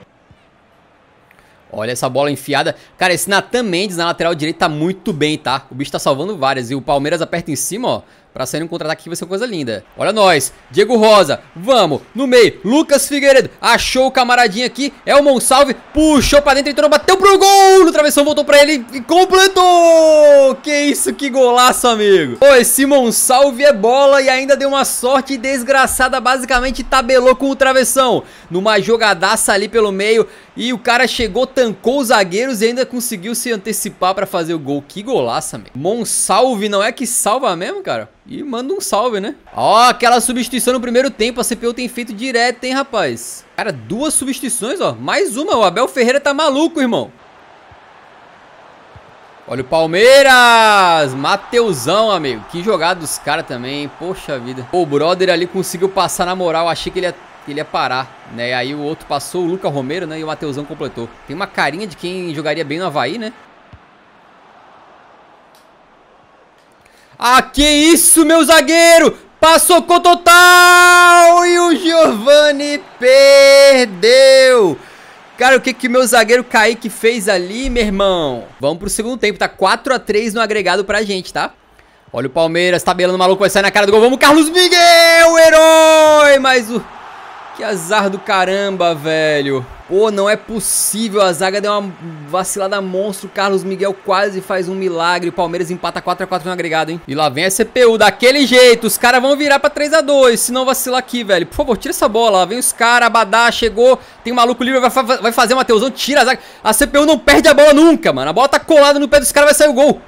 Olha essa bola enfiada. Cara, esse Nathan Mendes na lateral direita tá muito bem, tá? O bicho tá salvando várias. E o Palmeiras aperta em cima, ó, pra sair um contra-ataque que vai ser uma coisa linda. Olha nós. Diego Rosa. Vamos. No meio. Lucas Figueiredo. Achou o camaradinho aqui. É o Monsalve. Puxou pra dentro. Entrou. Bateu pro gol. No travessão. Voltou pra ele. E completou. Que isso. Que golaço, amigo. Pô, esse Monsalve é bola. E ainda deu uma sorte desgraçada. Basicamente tabelou com o travessão. Numa jogadaça ali pelo meio. E o cara chegou, tancou os zagueiros e ainda conseguiu se antecipar pra fazer o gol. Que golaça, meu. Monsalve não é que salva mesmo, cara? E manda um salve, né? Ó, aquela substituição no primeiro tempo. A CPU tem feito direto, hein, rapaz? Cara, duas substituições, ó. Mais uma. O Abel Ferreira tá maluco, irmão. Olha o Palmeiras. Mateusão, amigo. Que jogada dos caras também, hein? Poxa vida. Pô, o brother ali conseguiu passar na moral. Achei que ele ia parar, né? E aí o outro passou, o Lucas Romero, né? E o Mateusão completou. Tem uma carinha de quem jogaria bem no Avaí, né? Ah, que isso, meu zagueiro! Passou com total! E o Giovani perdeu! Cara, o que meu zagueiro Kaique fez ali, meu irmão? Vamos pro segundo tempo, tá? 4-3 no agregado pra gente, tá? Olha o Palmeiras, tabelando o maluco, vai sair na cara do gol. Vamos, Carlos Miguel, herói! Mais um... Que azar do caramba, velho. Pô, não é possível. A zaga deu uma vacilada monstro. Carlos Miguel quase faz um milagre. O Palmeiras empata 4-4 no agregado, hein? E lá vem a CPU daquele jeito. Os caras vão virar pra 3-2. Se não vacilar aqui, velho. Por favor, tira essa bola. Lá vem os caras. Abadá chegou. Tem um maluco livre. Vai fazer o Mateusão. Tira a zaga. A CPU não perde a bola nunca, mano. A bola tá colada no pé dos caras. Vai sair o gol.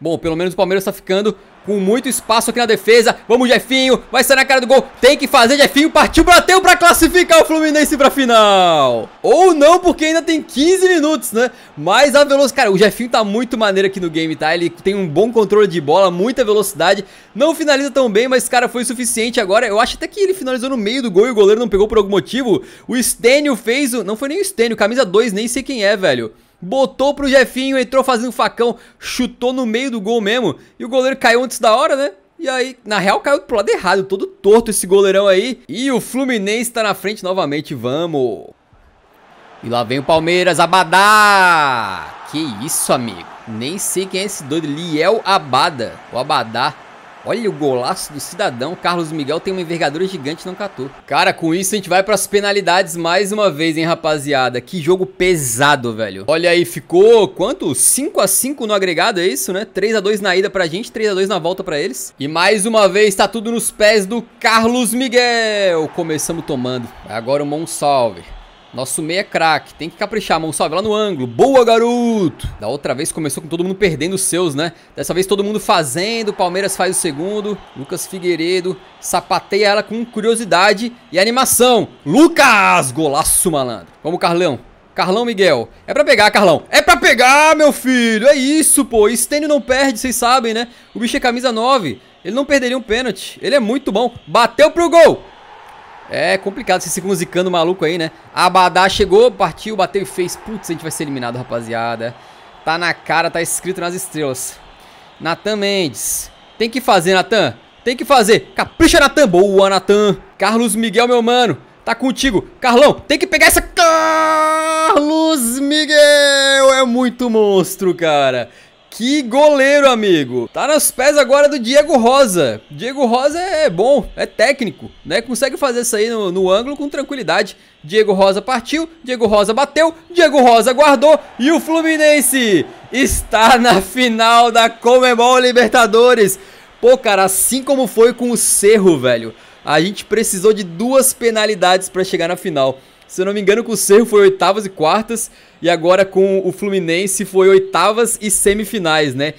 Bom, pelo menos o Palmeiras tá ficando com muito espaço aqui na defesa. Vamos, Jeffinho. Vai sair na cara do gol. Tem que fazer, Jeffinho. Partiu, bateu pra classificar o Fluminense pra final. Ou não, porque ainda tem 15 minutos, né? Mas a velocidade... Cara, o Jeffinho tá muito maneiro aqui no game, tá? Ele tem um bom controle de bola, muita velocidade. Não finaliza tão bem, mas, cara, foi suficiente agora. Eu acho até que ele finalizou no meio do gol e o goleiro não pegou por algum motivo. O Stênio fez o... Não foi nem o Stênio. Camisa 2, nem sei quem é, velho. Botou pro Jeffinho, entrou fazendo facão, chutou no meio do gol mesmo. E o goleiro caiu antes da hora, né? E aí, na real, caiu pro lado errado. Todo torto esse goleirão aí. E o Fluminense tá na frente novamente. Vamos! E lá vem o Palmeiras, Abadá! Que isso, amigo. Nem sei quem é esse doido. Liel Abada. O Abadá. Olha o golaço do cidadão. Carlos Miguel tem uma envergadura gigante, não catou. Cara, com isso a gente vai pras penalidades mais uma vez, hein, rapaziada. Que jogo pesado, velho. Olha aí, ficou quanto? 5-5 no agregado, é isso, né? 3-2 na ida pra gente, 3-2 na volta pra eles. E mais uma vez tá tudo nos pés do Carlos Miguel. Começamos tomando. Agora o Monsalve. Nosso meia craque, tem que caprichar, Monsalve lá no ângulo, boa garoto. Da outra vez começou com todo mundo perdendo os seus, né? Dessa vez todo mundo fazendo, Palmeiras faz o segundo. Lucas Figueiredo sapateia ela com curiosidade e animação. Lucas, golaço malandro. Vamos, Carlão. Carlão Miguel, é pra pegar, Carlão. É pra pegar, meu filho, é isso, pô. Stênio não perde, vocês sabem, né? O bicho é camisa 9, ele não perderia um pênalti. Ele é muito bom, bateu pro gol. É complicado vocês ficam musicando o maluco aí, né? Abadá chegou, partiu, bateu e fez. Putz, a gente vai ser eliminado, rapaziada. Tá na cara, tá escrito nas estrelas. Nathan Mendes. Tem que fazer, Nathan. Tem que fazer. Capricha, Nathan. Boa, Nathan. Carlos Miguel, meu mano. Tá contigo. Carlão, tem que pegar essa... Carlos Miguel é muito monstro, cara. Que goleiro, amigo. Tá nos pés agora do Diego Rosa. Diego Rosa é bom, é técnico, né? Consegue fazer isso aí no ângulo com tranquilidade. Diego Rosa partiu, Diego Rosa bateu, Diego Rosa guardou. E o Fluminense está na final da Conmebol Libertadores. Pô, cara, assim como foi com o Cerro, velho. A gente precisou de duas penalidades para chegar na final. Se eu não me engano, com o Cerro foi oitavas e quartas. E agora com o Fluminense foi oitavas e semifinais, né?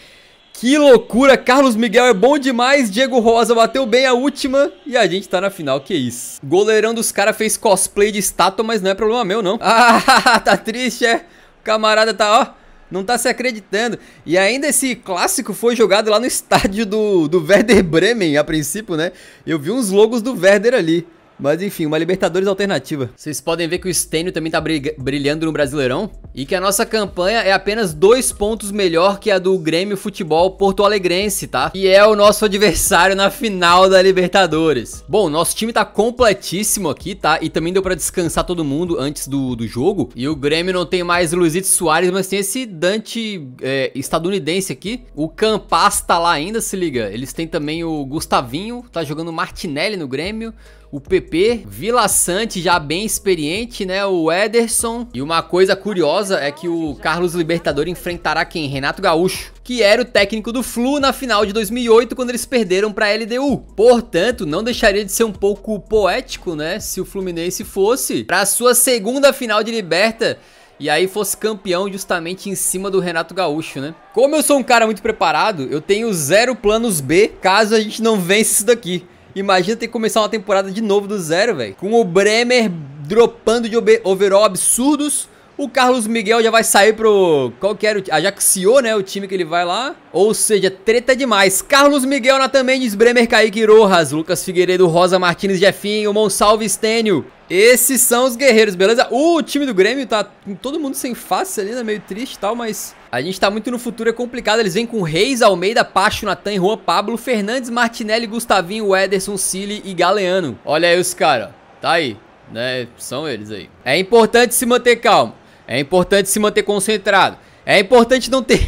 Que loucura! Carlos Miguel é bom demais. Diego Rosa bateu bem a última. E a gente tá na final, que isso. Goleirão dos caras fez cosplay de estátua, mas não é problema meu, não. Ah, tá triste, é? O camarada tá, ó, não tá se acreditando. E ainda esse clássico foi jogado lá no estádio do Werder Bremen, a princípio, né? Eu vi uns logos do Werder ali. Mas enfim, uma Libertadores alternativa. Vocês podem ver que o Stênio também tá brilhando no Brasileirão. E que a nossa campanha é apenas 2 pontos melhor que a do Grêmio Futebol Porto-Alegrense, tá? E é o nosso adversário na final da Libertadores. Bom, nosso time tá completíssimo aqui, tá? E também deu pra descansar todo mundo antes do jogo. E o Grêmio não tem mais Luizito Soares, mas tem esse Dante estadunidense aqui. O Campos tá lá ainda, se liga. Eles têm também o Gustavinho, tá jogando o Martinelli no Grêmio. O PP, Vila Sante já bem experiente, né? O Ederson. E uma coisa curiosa é que o Carlos Libertador enfrentará quem? Renato Gaúcho, que era o técnico do Flu na final de 2008, quando eles perderam pra LDU. Portanto, não deixaria de ser um pouco poético, né? Se o Fluminense fosse pra sua segunda final de Liberta e aí fosse campeão justamente em cima do Renato Gaúcho, né? Como eu sou um cara muito preparado, eu tenho 0 planos B caso a gente não vença isso daqui. Imagina ter que começar uma temporada de novo do zero, velho. Com o Bremer dropando de overall absurdos. O Carlos Miguel já vai sair pro... Qual que era? Ajaxiou, né? O time que ele vai lá. Ou seja, treta demais. Carlos Miguel, Nathan Mendes, Bremer, Kaique, Rojas, Lucas Figueiredo, Rosa, Martínez, Jeffinho, Monsalve, Stênio. Esses são os guerreiros, beleza? O time do Grêmio tá todo mundo sem face ali, né? Meio triste e tal, mas... A gente tá muito no futuro, é complicado. Eles vêm com Reis, Almeida, Pacho, Nathan, Juan, Pablo, Fernandes, Martinelli, Gustavinho, Ederson, Cili e Galeano. Olha aí os caras. Tá aí, né? São eles aí. É importante se manter calmo. É importante se manter concentrado. É importante não ter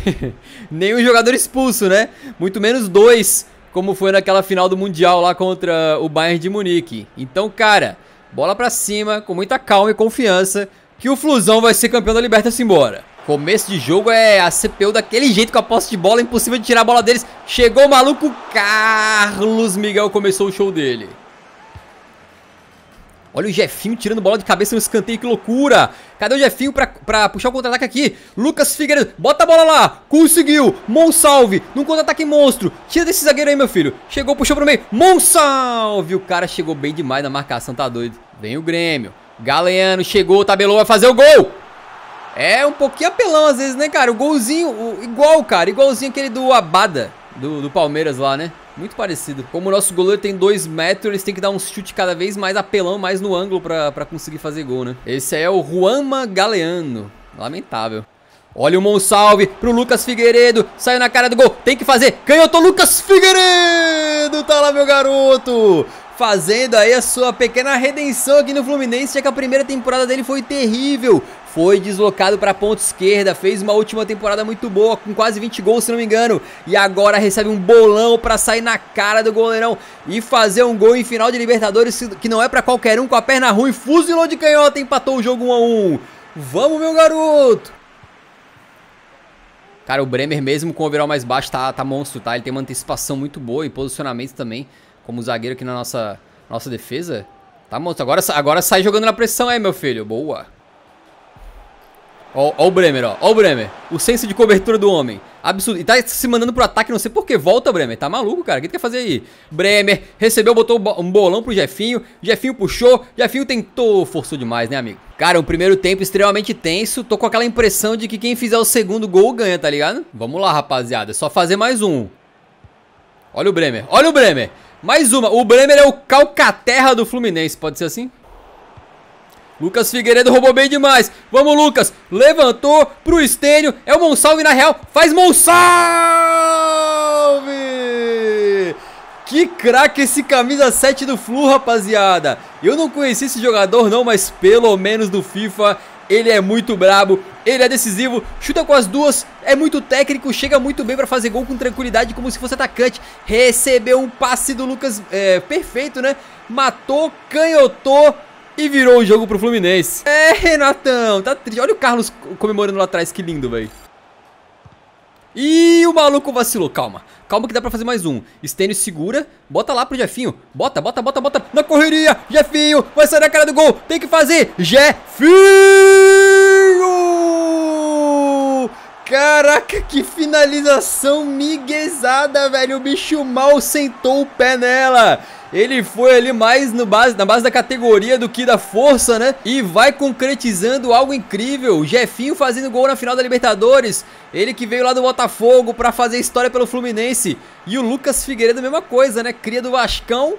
nenhum jogador expulso, né? Muito menos 2, como foi naquela final do Mundial lá contra o Bayern de Munique. Então, cara, bola pra cima, com muita calma e confiança, que o Flusão vai ser campeão da Libertadores embora. Começo de jogo é a CPU daquele jeito, com a posse de bola, impossível de tirar a bola deles. Chegou o maluco, Carlos Miguel começou o show dele. Olha o Jeffinho tirando bola de cabeça no escanteio, que loucura. Cadê o Jeffinho pra puxar o contra-ataque aqui? Lucas Figueiredo, bota a bola lá. Conseguiu, Monsalve, num contra-ataque monstro. Tira desse zagueiro aí, meu filho. Chegou, puxou pro meio, Monsalve. O cara chegou bem demais na marcação, tá doido. Vem o Grêmio, Galeano chegou, tabelou, vai fazer o gol. É um pouquinho apelão às vezes, né, cara? O golzinho, igualzinho aquele do Abada, do Palmeiras lá, né? Muito parecido. Como o nosso goleiro tem 2 metros, eles têm que dar um chute cada vez mais apelão, mais no ângulo pra conseguir fazer gol, né? Esse aí é o Juanma Galeano. Lamentável. Olha o Monsalve pro Lucas Figueiredo. Saiu na cara do gol. Tem que fazer. Canhoto Lucas Figueiredo. Tá lá, meu garoto. Fazendo aí a sua pequena redenção aqui no Fluminense, já que a primeira temporada dele foi terrível. Foi deslocado para a ponta esquerda, fez uma última temporada muito boa, com quase 20 gols, se não me engano. E agora recebe um bolão para sair na cara do goleirão e fazer um gol em final de Libertadores, que não é para qualquer um, com a perna ruim, fuzilou de canhota, empatou o jogo 1 a 1. Vamos, meu garoto! Cara, o Bremer mesmo com o overall mais baixo tá monstro, tá? Ele tem uma antecipação muito boa e posicionamento também, como zagueiro aqui na nossa defesa. Tá monstro, agora sai jogando na pressão aí, meu filho. Boa! Ó, o Bremer, ó. Ó o Bremer. O senso de cobertura do homem. Absurdo. E tá se mandando pro ataque, não sei por que. Volta, Bremer. Tá maluco, cara. O que tu quer fazer aí? Bremer recebeu, botou um bolão pro Jeffinho. Jeffinho puxou. Jeffinho tentou. Forçou demais, né, amigo? Cara, o primeiro tempo extremamente tenso. Tô com aquela impressão de que quem fizer o segundo gol ganha, tá ligado? Vamos lá, rapaziada. É só fazer mais um. Olha o Bremer. Olha o Bremer. Mais uma. O Bremer é o Calcaterra do Fluminense. Pode ser assim? Lucas Figueiredo roubou bem demais. Vamos, Lucas. Levantou pro Stênio. É o Monsalve na real. Faz Monsalve! Que craque esse camisa 7 do Flu, rapaziada. Eu não conheci esse jogador não, mas pelo menos do FIFA... Ele é muito brabo, ele é decisivo, chuta com as duas, é muito técnico, chega muito bem pra fazer gol com tranquilidade, como se fosse atacante. Recebeu um passe do Lucas, perfeito, né? Matou, canhotou e virou o jogo pro Fluminense. É, Renatão, tá triste. Olha o Carlos comemorando lá atrás, que lindo, velho. Ih, o maluco vacilou. Calma, calma que dá pra fazer mais um. Stênio segura, bota lá pro Jeffinho. Bota, bota, bota, bota. Na correria, Jeffinho, vai sair na cara do gol. Tem que fazer, Jeffinho! Caraca, que finalização miguezada, velho. O bicho mal sentou o pé nela. Ele foi ali mais no base, na base da categoria do que da força, né? E vai concretizando algo incrível. Jeffinho fazendo gol na final da Libertadores. Ele que veio lá do Botafogo pra fazer história pelo Fluminense. E o Lucas Figueiredo, mesma coisa, né? Cria do Vascão.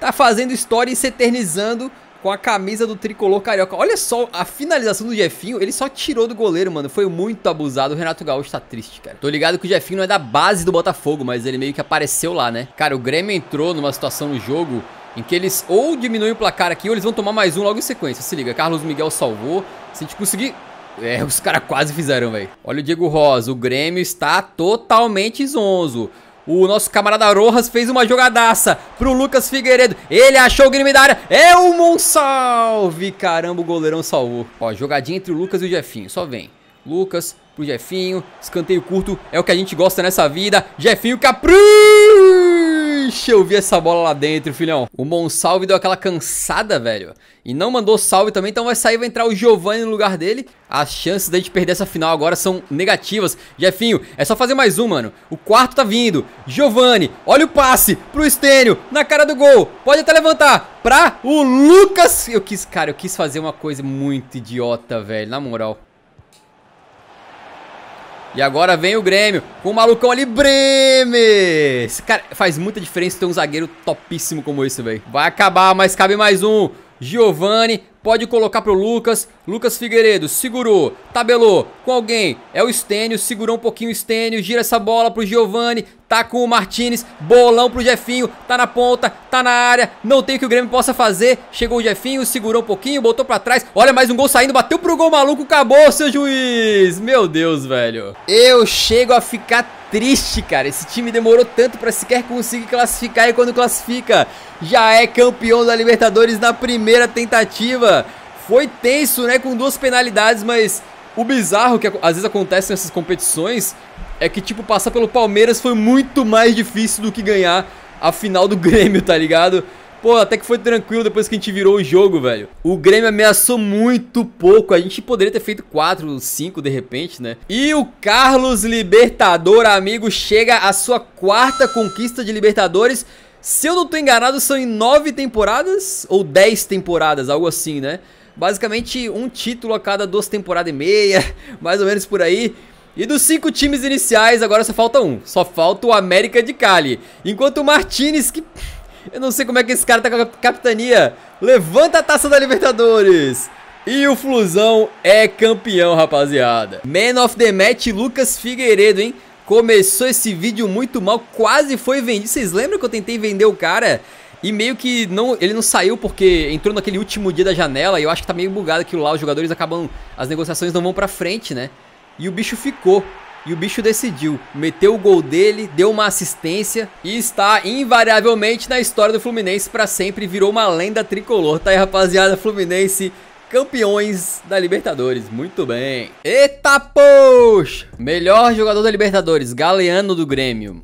Tá fazendo história e se eternizando com a camisa do tricolor carioca. Olha só a finalização do Jeffinho. Ele só tirou do goleiro, mano. Foi muito abusado. O Renato Gaúcho tá triste, cara. Tô ligado que o Jeffinho não é da base do Botafogo, mas ele meio que apareceu lá, né? Cara, o Grêmio entrou numa situação no jogo em que eles ou diminuem o placar aqui ou eles vão tomar mais um logo em sequência. Se liga, Carlos Miguel salvou. Se a gente conseguir... É, os caras quase fizeram, velho. Olha o Diego Rosa. O Grêmio está totalmente zonzo. O nosso camarada Rojas fez uma jogadaça pro Lucas Figueiredo. Ele achou o Grêmio da área. É o Monsalve. Caramba, o goleirão salvou. Ó, jogadinha entre o Lucas e o Jeffinho. Só vem. Lucas pro Jeffinho. Escanteio curto. É o que a gente gosta nessa vida. Jeffinho capricha. Eu vi essa bola lá dentro, filhão. O Monsalve deu aquela cansada, velho. E não mandou salve também. Então vai sair, vai entrar o Giovani no lugar dele. As chances da gente perder essa final agora são negativas. Jeffinho, é só fazer mais um, mano. O quarto tá vindo. Giovani, olha o passe pro Stênio. Na cara do gol. Pode até levantar. Pra o Lucas. Cara, eu quis fazer uma coisa muito idiota, velho. Na moral. E agora vem o Grêmio. Com o malucão ali, Bremer. Esse cara faz muita diferença ter um zagueiro topíssimo como esse, velho. Vai acabar, mas cabe mais um. Giovani, pode colocar pro Lucas. Lucas Figueiredo, segurou. Tabelou com alguém. É o Stênio, segurou um pouquinho o Stênio. Gira essa bola pro Giovani. Tá com o Martínez. Bolão pro Jeffinho. Tá na ponta, tá na área. Não tem o que o Grêmio possa fazer. Chegou o Jeffinho, segurou um pouquinho, botou pra trás. Olha, mais um gol saindo, bateu pro gol, maluco. Acabou, seu juiz. Meu Deus, velho. Eu chego a ficar triste, cara. Esse time demorou tanto pra sequer conseguir classificar e quando classifica, já é campeão da Libertadores na primeira tentativa. Foi tenso, né? Com duas penalidades, mas o bizarro que às vezes acontece nessas competições é que, tipo, passar pelo Palmeiras foi muito mais difícil do que ganhar a final do Grêmio, tá ligado? Pô, até que foi tranquilo depois que a gente virou o jogo, velho. O Grêmio ameaçou muito pouco. A gente poderia ter feito 4, 5 de repente, né? E o Carlos Libertador, amigo, chega à sua quarta conquista de Libertadores. Se eu não tô enganado, são em 9 temporadas ou 10 temporadas, algo assim, né? Basicamente, um título a cada 2 temporadas e meia, mais ou menos por aí. E dos 5 times iniciais, agora só falta um. Só falta o América de Cali. Enquanto o Martínez, que... Eu não sei como é que esse cara tá com a capitania. Levanta a taça da Libertadores. E o Flusão é campeão, rapaziada. Man of the match, Lucas Figueiredo, hein? Começou esse vídeo muito mal. Quase foi vendido. Vocês lembram que eu tentei vender o cara? E meio que não, ele não saiu porque entrou naquele último dia da janela. E eu acho que tá meio bugado aquilo lá. Os jogadores acabam... As negociações não vão pra frente, né? E o bicho ficou. E o bicho decidiu, meteu o gol dele, deu uma assistência e está invariavelmente na história do Fluminense para sempre, virou uma lenda tricolor. Tá aí, rapaziada, Fluminense, campeões da Libertadores, muito bem. Eita, poxa! Melhor jogador da Libertadores, Galeano do Grêmio.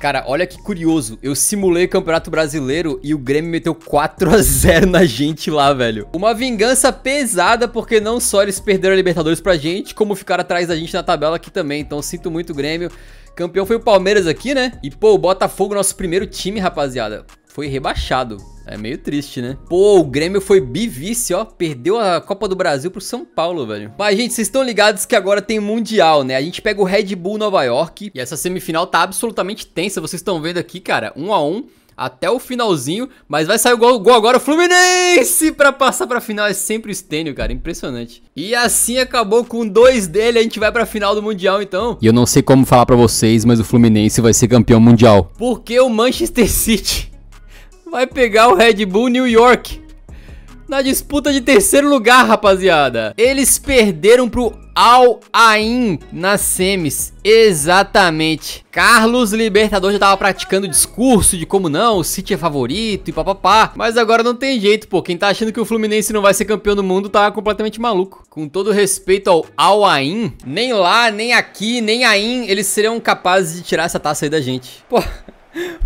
Cara, olha que curioso, eu simulei o Campeonato Brasileiro e o Grêmio meteu 4 a 0 na gente lá, velho. Uma vingança pesada, porque não só eles perderam a Libertadores pra gente, como ficaram atrás da gente na tabela aqui também. Então sinto muito o Grêmio. Campeão foi o Palmeiras aqui, né? E pô, o Botafogo, nosso primeiro time, rapaziada, foi rebaixado. É meio triste, né? Pô, o Grêmio foi bivice, ó. Perdeu a Copa do Brasil pro São Paulo, velho. Mas, gente, vocês estão ligados que agora tem Mundial, né? A gente pega o Red Bull Nova York. E essa semifinal tá absolutamente tensa. Vocês estão vendo aqui, cara. 1 a 1. até o finalzinho, mas vai sair o gol agora, o Fluminense pra passar pra final, é sempre o Stênio, cara, impressionante. E assim acabou com dois dele, a gente vai pra final do Mundial então. E eu não sei como falar pra vocês, mas o Fluminense vai ser campeão mundial. Porque o Manchester City vai pegar o Red Bull New York na disputa de terceiro lugar, rapaziada. Eles perderam pro Al Ain nas semis, exatamente. Carlos Libertador já tava praticando o discurso de como não, o City é favorito e papapá. Mas agora não tem jeito, pô. Quem tá achando que o Fluminense não vai ser campeão do mundo tá completamente maluco. Com todo respeito ao Al Ain, nem lá, nem aqui, nem Ain, eles seriam capazes de tirar essa taça aí da gente. Pô,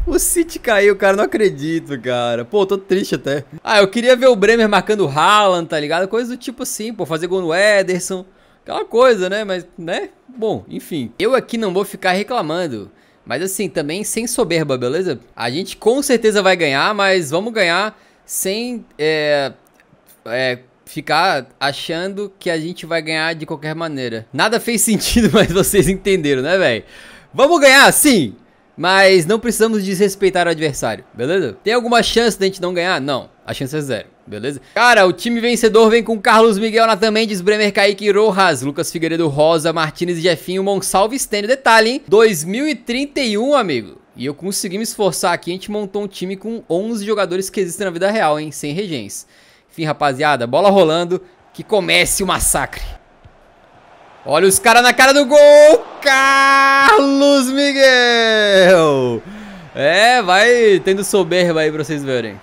o City caiu, cara, não acredito, cara. Pô, tô triste até. Ah, eu queria ver o Bremer marcando o Haaland, tá ligado? Coisa do tipo assim, pô, fazer gol no Ederson, aquela coisa, né? Mas, né? Bom, enfim. Eu aqui não vou ficar reclamando, mas assim, também sem soberba, beleza? A gente com certeza vai ganhar, mas vamos ganhar sem ficar achando que a gente vai ganhar de qualquer maneira. Nada fez sentido, mas vocês entenderam, né, velho? Vamos ganhar, sim! Mas não precisamos desrespeitar o adversário, beleza? Tem alguma chance da gente não ganhar? Não, a chance é zero, beleza? Cara, o time vencedor vem com Carlos Miguel, Nathan Mendes, Bremer, Kaique, Rojas, Lucas Figueiredo, Rosa, Martínez, Jeffinho, Monsalve, Stênio. Detalhe, hein? 2031, amigo. E eu consegui me esforçar aqui, a gente montou um time com 11 jogadores que existem na vida real, hein? Sem regência. Enfim, rapaziada, bola rolando, que comece o massacre. Olha os caras na cara do gol, Carlos Miguel. É, vai tendo soberba aí pra vocês verem.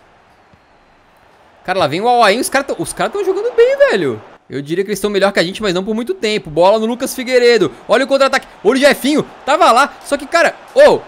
Cara, lá vem o Al Ain, os caras tão jogando bem, velho. Eu diria que eles estão melhor que a gente, mas não por muito tempo. Bola no Lucas Figueiredo, olha o contra-ataque, olha o Jeffinho, tava lá, só que, cara, não.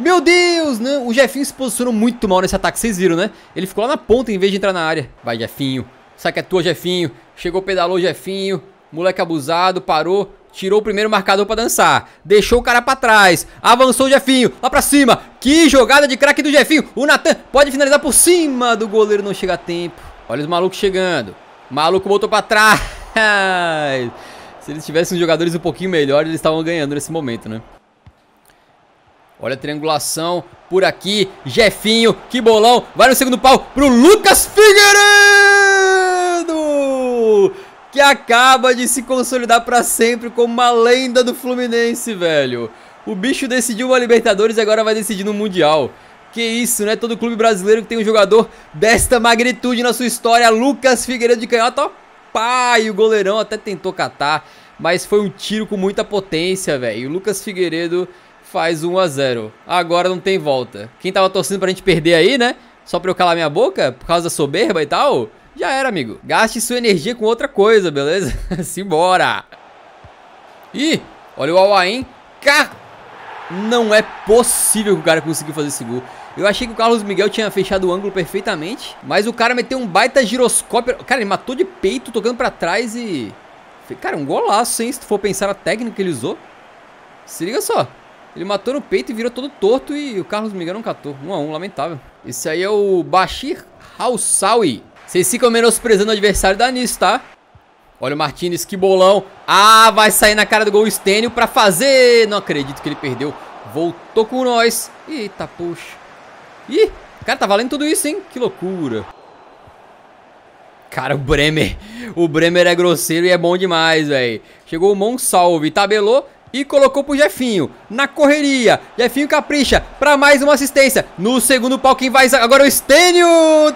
Meu Deus, não. O Jeffinho se posicionou muito mal nesse ataque, vocês viram, né? Ele ficou lá na ponta em vez de entrar na área. Vai, Jeffinho, sai que é tua, Jeffinho. Chegou, pedalou, Jeffinho. Moleque abusado, parou, tirou o primeiro marcador pra dançar, deixou o cara pra trás, avançou o Jeffinho, lá pra cima. Que jogada de craque do Jeffinho. O Nathan pode finalizar por cima do goleiro, não chega a tempo. Olha os malucos chegando, o maluco botou pra trás. Se eles tivessem os jogadores um pouquinho melhores, eles estavam ganhando nesse momento, né? Olha a triangulação por aqui, Jeffinho, que bolão, vai no segundo pau pro Lucas Figueiredo, que acaba de se consolidar pra sempre como uma lenda do Fluminense, velho. O bicho decidiu uma Libertadores e agora vai decidir no Mundial. Que isso, né? Todo clube brasileiro que tem um jogador desta magnitude na sua história. Lucas Figueiredo de canhota, ó, pai, o goleirão até tentou catar, mas foi um tiro com muita potência, velho. E o Lucas Figueiredo faz 1 a 0. Agora não tem volta. Quem tava torcendo pra gente perder aí, né? Só pra eu calar minha boca, por causa da soberba e tal... Já era, amigo. Gaste sua energia com outra coisa, beleza? Simbora. Ih, olha o Al Ain. Não é possível que o cara conseguiu fazer esse gol. Eu achei que o Carlos Miguel tinha fechado o ângulo perfeitamente, mas o cara meteu um baita giroscópio. Cara, ele matou de peito, tocando pra trás e... Cara, um golaço, hein? Se tu for pensar na técnica que ele usou. Se liga só. Ele matou no peito e virou todo torto e o Carlos Miguel não catou. 1 a 1, lamentável. Esse aí é o Bashir Halsawi. Vocês ficam menosprezando o adversário da nisso, tá? Olha o Martínez, que bolão. Ah, vai sair na cara do gol o Stênio pra fazer. Não acredito que ele perdeu. Voltou com nós. Eita, puxa. Ih, cara, tá valendo tudo isso, hein? Que loucura. Cara, o Bremer. O Bremer é grosseiro e é bom demais, velho. Chegou o Monsalve, tabelou e colocou pro Jeffinho. Na correria. Jeffinho capricha pra mais uma assistência. No segundo pau, quem vai... Agora o Stênio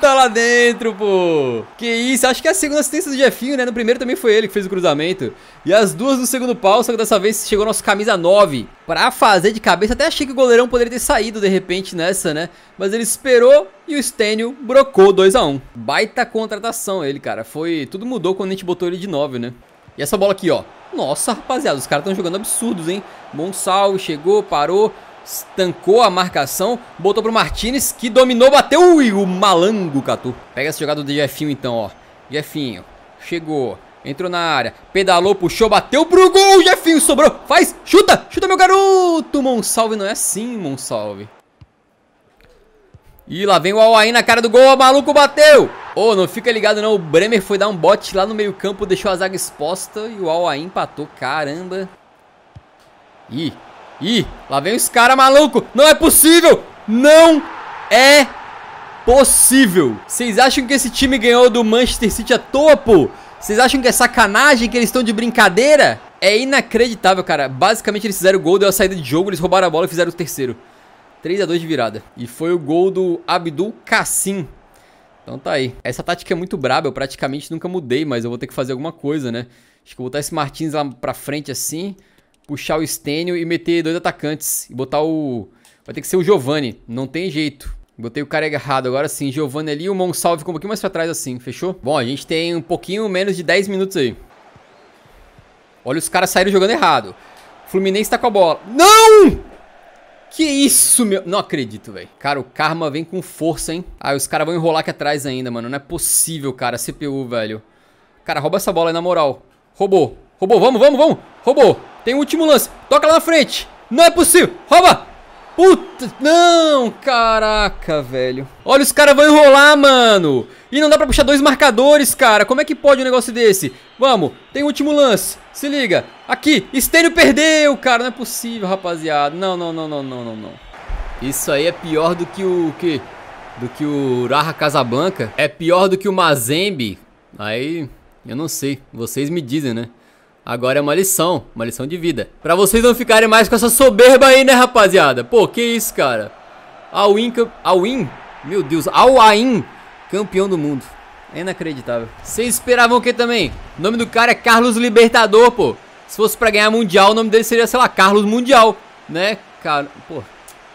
tá lá dentro, pô. Que isso. Acho que é a segunda assistência do Jeffinho, né? No primeiro também foi ele que fez o cruzamento. E as duas no segundo pau, só que dessa vez chegou nosso camisa 9. Pra fazer de cabeça. Até achei que o goleirão poderia ter saído de repente nessa, né? Mas ele esperou e o Stênio brocou 2 a 1. Baita contratação ele, cara. Foi... Tudo mudou quando a gente botou ele de 9, né? E essa bola aqui, ó. Nossa, rapaziada, os caras estão jogando absurdos, hein? Monsalve chegou, parou, estancou a marcação, botou pro Martínez, que dominou, bateu. Ui, o malango catou. Pega essa jogada do Jeffinho então, ó. Jeffinho, chegou, entrou na área, pedalou, puxou, bateu pro gol. Jeffinho sobrou, faz, chuta, chuta meu garoto. Monsalve, não é assim, Monsalve. E lá vem o Al Ain na cara do gol, o maluco bateu. Ô, não fica ligado não, o Bremer foi dar um bote lá no meio campo, deixou a zaga exposta e o Al Ain empatou, caramba. Ih, lá vem os caras, maluco, não é possível. Não é possível. Vocês acham que esse time ganhou do Manchester City à toa, pô? Vocês acham que é sacanagem, que eles estão de brincadeira? É inacreditável, cara. Basicamente, eles fizeram o gol, deu a saída de jogo, eles roubaram a bola e fizeram o terceiro. 3-2 de virada. E foi o gol do Abdul Kassim. Então tá aí. Essa tática é muito braba, eu praticamente nunca mudei, mas eu vou ter que fazer alguma coisa, né? Acho que eu vou botar esse Martínez lá pra frente assim, puxar o Stênio e meter dois atacantes. E botar o... vai ter que ser o Giovani, não tem jeito. Botei o cara errado, agora sim, Giovani ali e o Monsalve com um pouquinho mais pra trás assim, fechou? Bom, a gente tem um pouquinho menos de 10 minutos aí. Olha, os caras saíram jogando errado. Fluminense tá com a bola. Não! Que isso, meu... Não acredito, velho. Cara, o Karma vem com força, hein? Ah, os caras vão enrolar aqui atrás ainda, mano. Não é possível, cara. CPU, velho. Cara, rouba essa bola aí, na moral. Roubou. Roubou. Vamos, vamos, vamos. Roubou. Tem um último lance. Toca lá na frente. Não é possível. Rouba. Puta. Não. Caraca, velho. Olha, os caras vão enrolar, mano. E não dá pra puxar dois marcadores, cara. Como é que pode um negócio desse? Vamos. Tem um último lance. Se liga. Aqui, Stênio perdeu, cara. Não é possível, rapaziada. Não, não, não, não, não, não, não. Isso aí é pior do que o quê? Do que o Raja Casablanca. É pior do que o Mazembe. Aí, eu não sei. Vocês me dizem, né? Agora é uma lição de vida. Pra vocês não ficarem mais com essa soberba aí, né, rapaziada? Pô, que isso, cara? Al-Ain? Meu Deus, Al-Ain, campeão do mundo. É inacreditável. Vocês esperavam o que também? O nome do cara é Carlos Libertador, pô. Se fosse pra ganhar Mundial, o nome dele seria, sei lá, Carlos Mundial, né, cara?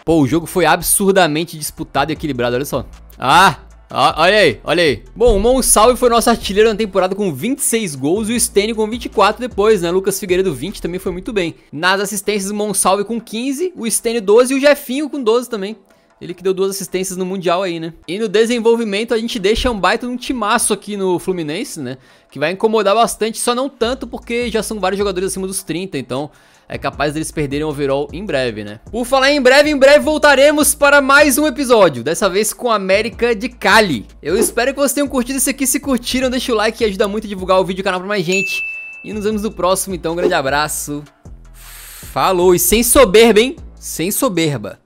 Pô, o jogo foi absurdamente disputado e equilibrado, olha só. Ah, olha aí, olha aí. Bom, o Monsalve foi nosso artilheiro na temporada com 26 gols e o Stênio com 24 depois, né? Lucas Figueiredo 20 também foi muito bem. Nas assistências, o Monsalve com 15, o Stênio 12 e o Jeffinho com 12 também. Ele que deu 2 assistências no Mundial aí, né? E no desenvolvimento a gente deixa um baita de um timaço aqui no Fluminense, né? Que vai incomodar bastante, só não tanto porque já são vários jogadores acima dos 30, então é capaz deles perderem o overall em breve, né? Por falar em breve voltaremos para mais um episódio, dessa vez com a América de Cali. Eu espero que vocês tenham curtido isso aqui, se curtiram deixa o like que ajuda muito a divulgar o vídeo e o canal pra mais gente. E nos vemos no próximo, então um grande abraço, falou e sem soberba, hein? Sem soberba.